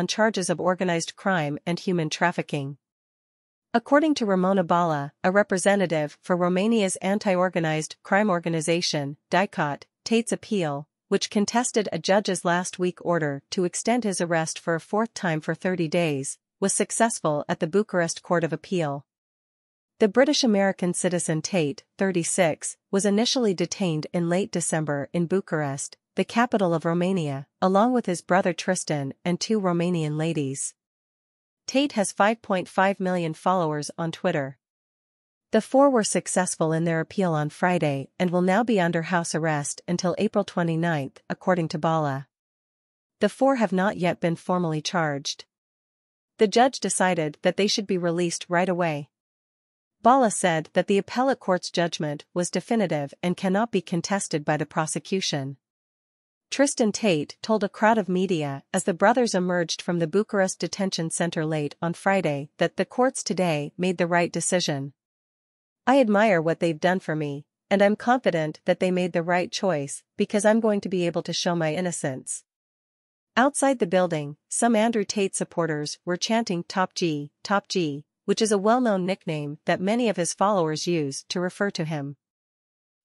on charges of organized crime and human trafficking. According to Ramona Bala, a representative for Romania's anti-organized crime organization, DIICOT, Tate's appeal, which contested a judge's last week order to extend his arrest for a fourth time for 30 days, was successful at the Bucharest Court of Appeal. The British-American citizen Tate, 36, was initially detained in late December in Bucharest, the capital of Romania, along with his brother Tristan and two Romanian ladies. Tate has 5.5 million followers on Twitter. The four were successful in their appeal on Friday and will now be under house arrest until April 29, according to Bala. The four have not yet been formally charged. The judge decided that they should be released right away. Bala said that the appellate court's judgment was definitive and cannot be contested by the prosecution. Tristan Tate told a crowd of media as the brothers emerged from the Bucharest detention center late on Friday that the courts today made the right decision. "I admire what they've done for me, and I'm confident that they made the right choice because I'm going to be able to show my innocence." Outside the building, some Andrew Tate supporters were chanting Top G, which is a well-known nickname that many of his followers use to refer to him.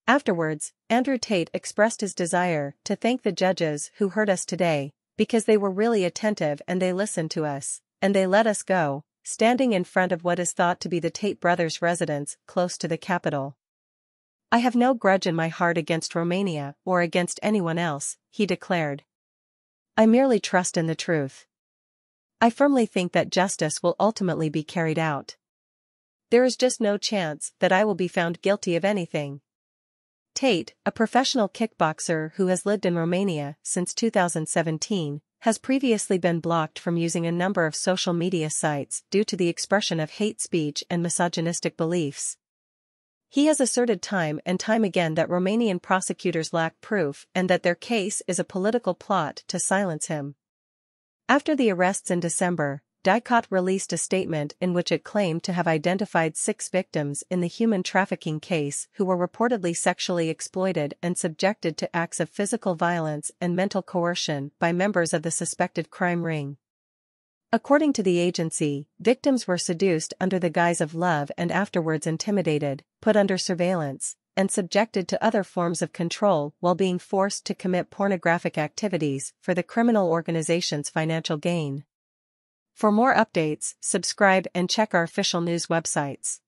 Afterwards, Andrew Tate expressed his desire to thank the judges who heard us today, because they were really attentive and they listened to us, and they let us go, standing in front of what is thought to be the Tate brothers' residence close to the capital. "I have no grudge in my heart against Romania or against anyone else," he declared. "I merely trust in the truth. I firmly think that justice will ultimately be carried out. There is just no chance that I will be found guilty of anything." Tate, a professional kickboxer who has lived in Romania since 2017, has previously been blocked from using a number of social media sites due to the expression of hate speech and misogynistic beliefs. He has asserted time and time again that Romanian prosecutors lack proof and that their case is a political plot to silence him. After the arrests in December, DIICOT released a statement in which it claimed to have identified 6 victims in the human trafficking case who were reportedly sexually exploited and subjected to acts of physical violence and mental coercion by members of the suspected crime ring. According to the agency, victims were seduced under the guise of love and afterwards intimidated, put under surveillance, and subjected to other forms of control while being forced to commit pornographic activities for the criminal organization's financial gain. For more updates, subscribe and check our official news websites.